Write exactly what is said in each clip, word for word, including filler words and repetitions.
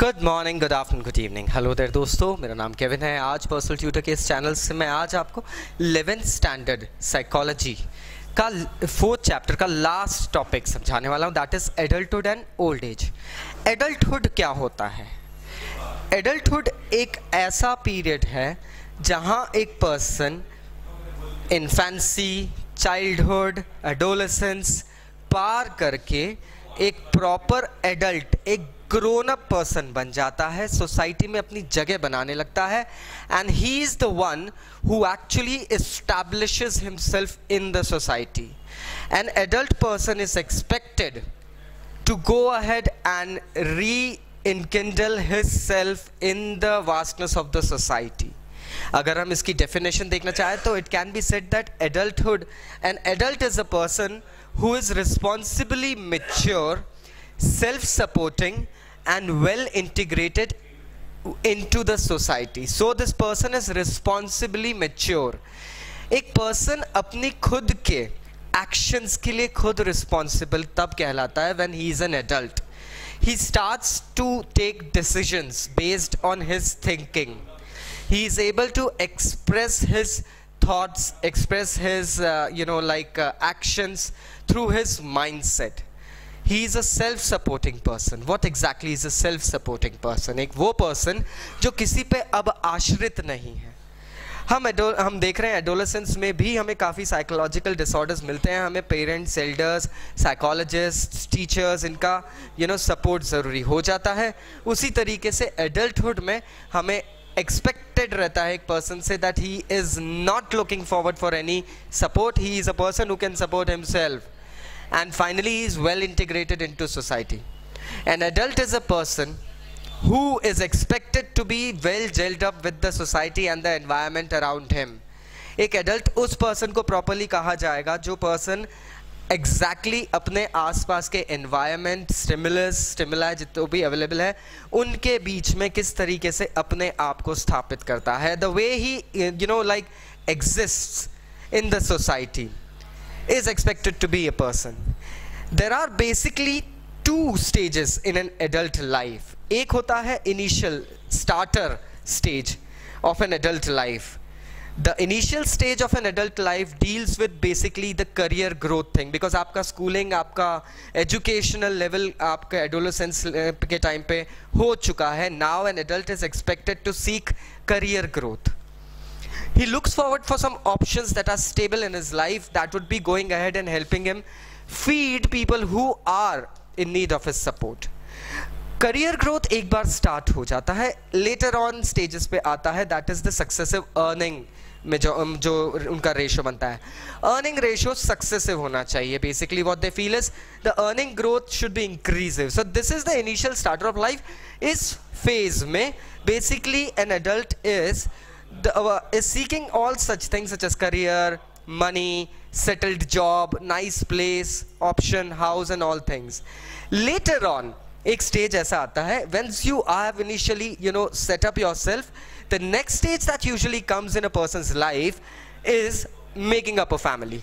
Good morning, good afternoon, good evening. Hello there दोस्तों, मेरा नाम केविन है। आज पर्सनल ट्यूटर के इस चैनल से मैं आज आपको इलेवेंथ स्टैंडर्ड साइकोलॉजी का फोर्थ चैप्टर का लास्ट टॉपिक समझाने वाला हूँ, that is adulthood and old age. Adulthood क्या होता है? एडल्टहुड एक ऐसा पीरियड है जहाँ एक पर्सन इन्फेंसी, चाइल्डहुड, एडोलेसेंस पार करके एक प्रॉपर एडल्ट, एक ग्रोन अप पर्सन बन जाता है, सोसाइटी में अपनी जगह बनाने लगता है, and he is the one who actually establishes himself in the society. An adult person is expected to go ahead and re enkindle his self in the vastness of the society. अगर हम इसकी definition देखना चाहें तो it can be said that adulthood, an adult is a person who is responsibly mature, self-supporting and well integrated into the society. So this person is responsibly mature. एक person अपनी खुद के actions के लिए खुद responsible तब कहलाता है when he is an adult. He starts to take decisions based on his thinking. He is able to express his thoughts, express his uh, you know like uh, actions through his mindset. He is a self-supporting person. What exactly is a self-supporting person? एक वो person जो किसी पे अब आश्रित नहीं है। हम हम देख रहे हैं adolescence में भी हमें काफ़ी psychological disorders मिलते हैं। हमें parents, elders, psychologists, teachers, इनका you know support ज़रूरी हो जाता है। उसी तरीके से adulthood में हमें expected रहता है एक person से that he is not looking forward for any support. He is a person who can support himself. And finally he is well integrated into society. An adult is a person who is expected to be well gelled up with the society and the environment around him. एक adult उस person को properly कहा जाएगा जो person exactly अपने आसपास के environment, stimulus, stimuli जितने भी available है उनके बीच में किस तरीके से अपने आप को स्थापित करता है। The way he you know like exists in the society is expected to be a person. There are basically two stages in an adult life. एक होता है initial starter stage of an adult life. The initial stage of an adult life deals with basically the career growth thing, because आपका schooling, आपका educational level आपका adolescence के time पे हो चुका है. Now an adult is expected to seek career growth. He looks forward for some options that are stable in his life that would be going ahead and helping him feed people who are in need of his support. Career growth एक बार start हो जाता है, later on stages पे आता है, that is the successive earning में जो जो उनका ratio बनता है. Earning ratio successive होना चाहिए. Basically what they feel is the earning growth should be increasing. So this is the initial starter of life. इस phase में basically an adult is The, uh, is seeking all such things such as career, money, settled job, nice place, option, house and all things. Later on, एक stage ऐसा आता है, once you have initially, you know, set up yourself, the next stage that usually comes in a person's life is making up a family.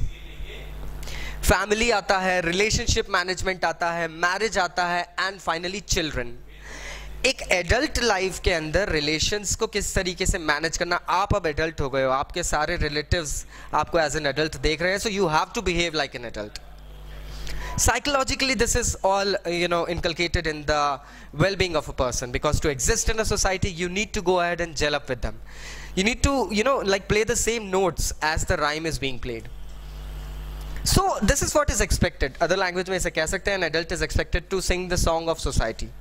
Family आता है, relationship management आता है, marriage आता है and finally children. एक adult life के अंदर relations को किस तरीके से मैनेज करना, आप अब एडल्ट हो गए हो, आपके सारे रिलेटिव्स आपको एज एन एडल्ट देख रहे हैं, so you have to behave like an adult. Psychologically this is all you know inculcated in the well-being of a person, because to exist in a society you need to go ahead and gel up with them. You need to you know like play the same notes as the rhyme is being played. So this is what is expected. Other language में इसे कह सकते हैं an adult is expected to sing the song of society.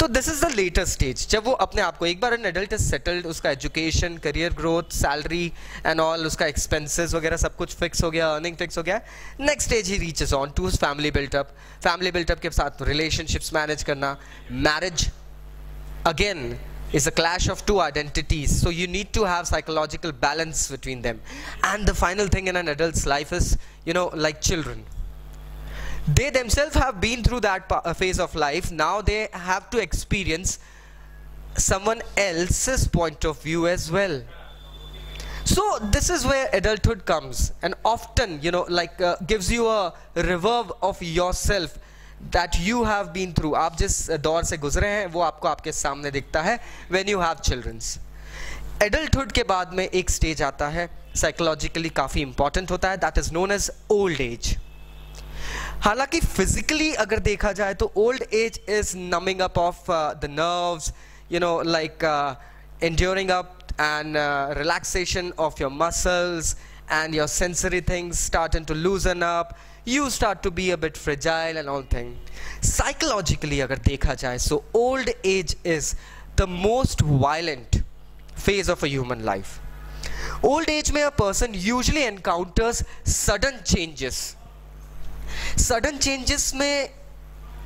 तो this is the later stage जब वो अपने आप को एक बार एन एडल्ट इज सेटल्ड, उसका education, career growth, salary and all, उसका एक्सपेंसेस वगैरह सब कुछ फिक्स हो गया, अर्निंग फिक्स हो गया, next stage he reaches on to his family built up. Family built up के साथ रिलेशनशिप्स मैनेज करना. Marriage again is a clash of two identities, so you need to have psychological balance between them. And the final thing in an adult's life is you know like children. They themselves have been through that phase of life. Now they have to experience someone else's point of view as well. So this is where adulthood comes, and often you know like uh, gives you a reverb of yourself that you have been through, आप जिस दौर से गुजरे हैं वो आपको आपके सामने दिखता है when you have children's. Adulthood के बाद में एक stage आता है psychologically काफ़ी important होता है, that is known as old age. हालांकि physically अगर देखा जाए तो old age is numbing up of uh, the nerves, you know, like uh, enduring up and uh, relaxation of your muscles, and your sensory things starting to loosen up. You start to be a bit fragile and all thing. Psychologically agar dekha jaye, so old age is the most violent phase of a human life. Old age mein a person usually encounters sudden changes. Sudden changes mein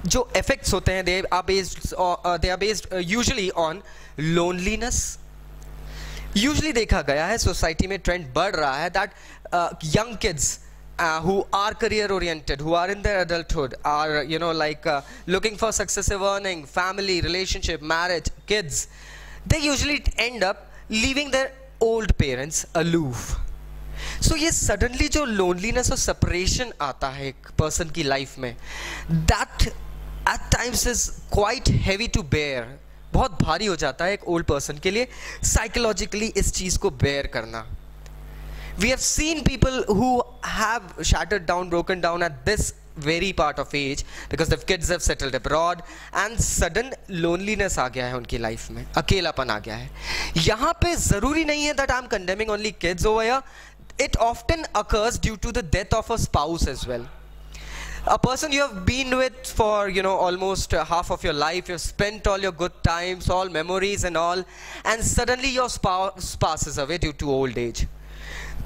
jo effects hote hain, they are based or, uh, they are based uh, usually on loneliness. Usually देखा गया है society में trend बढ़ रहा है that young kids who are career oriented, who are in their adulthood, are, you know, like uh, looking for successive earning, family, relationship, marriage, kids, they usually end up leaving their old parents aloof. So ये suddenly जो loneliness और separation आता है एक person की life में, that at times is quite heavy to bear. बहुत भारी हो जाता है एक ओल्ड पर्सन के लिए साइकोलॉजिकली इस चीज को बेयर करना. We have seen people who have shattered down, broken down at this very part of age because the kids have settled abroad and sudden loneliness आ गया है उनकी लाइफ में, अकेलापन आ गया है. यहाँ पे जरूरी नहीं है that I am condemning only kids over here. It often occurs due to the death of a spouse as well. A person you have been with for, you know, almost uh, half of your life, you've spent all your good times, all memories and all, and suddenly your spouse passes away due to old age.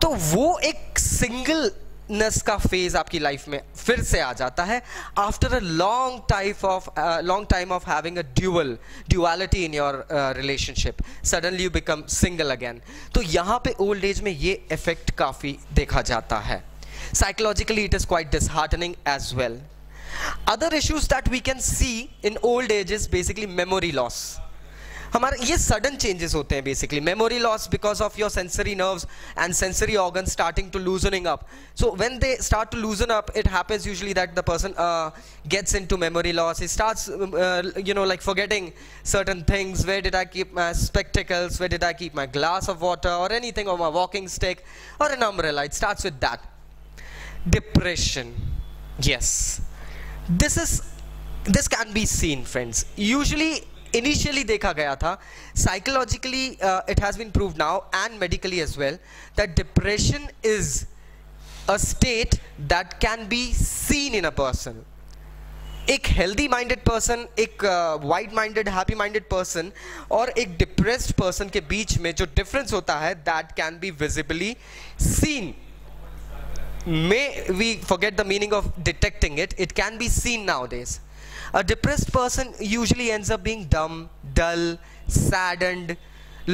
तो वो एक singleness का phase आपकी life में फिर से आ जाता है after a long time of uh, long time of having a dual duality in your uh, relationship. Suddenly you become single again. तो यहाँ पे old age में ये effect काफी देखा जाता है. Psychologically it is quite disheartening as well. Other issues that we can see in old age is basically memory loss. हमारे ये sudden changes होते हैं basically. Memory loss because of your sensory nerves and sensory organs starting to loosening up. So when they start to loosen up, it happens usually that the person uh, gets into memory loss. He starts, uh, you know, like forgetting certain things. Where did I keep my spectacles? Where did I keep my glass of water or anything, or my walking stick or an umbrella? It starts with that. Depression, yes, this is this can be seen, friends. Usually initially देखा गया था, psychologically uh, it has been proved now and medically as well that depression is a state that can be seen in a person. एक healthy minded person, एक wide minded happy minded person और एक depressed person के बीच में जो difference होता है that can be visibly seen. May we forget the meaning of detecting it, it can be seen nowadays. A depressed person usually ends up being dumb, dull, saddened,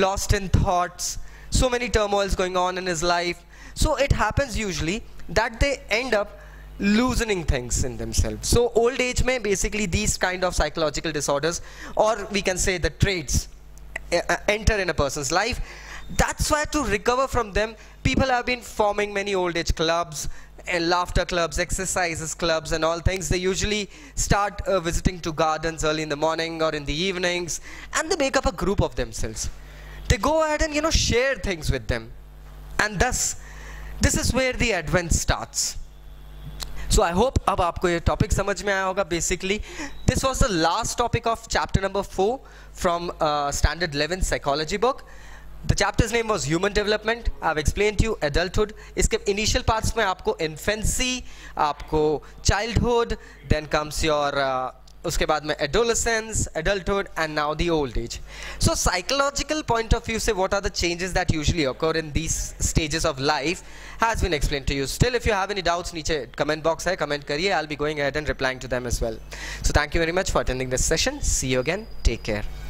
lost in thoughts, so many turmoils going on in his life. So it happens usually that they end up loosening things in themselves. So old age mein basically these kind of psychological disorders, or we can say the traits, enter in a person's life. That's why to recover from them, people have been forming many old age clubs and laughter clubs, exercises clubs and all things. They usually start uh, visiting to gardens early in the morning or in the evenings, and they make up a group of themselves. They go ahead and, you know, share things with them, and thus this is where the advent starts. So I hope ab aapko ye topic samajh mein aaya hoga. Basically this was the last topic of chapter number four from uh, standard eleven psychology book. The chapter's name was Human Development. I've explained to you adulthood. इसके initial parts में आपको infancy, आपको childhood, then comes your uh, उसके बाद में adolescence, adulthood, and now the old age. So psychological point of view से what are the changes that usually occur in these stages of life has been explained to you. Still, if you have any doubts, नीचे comment box है, comment करिए. I'll be going ahead and replying to them as well. So thank you very much for attending this session. See you again. Take care.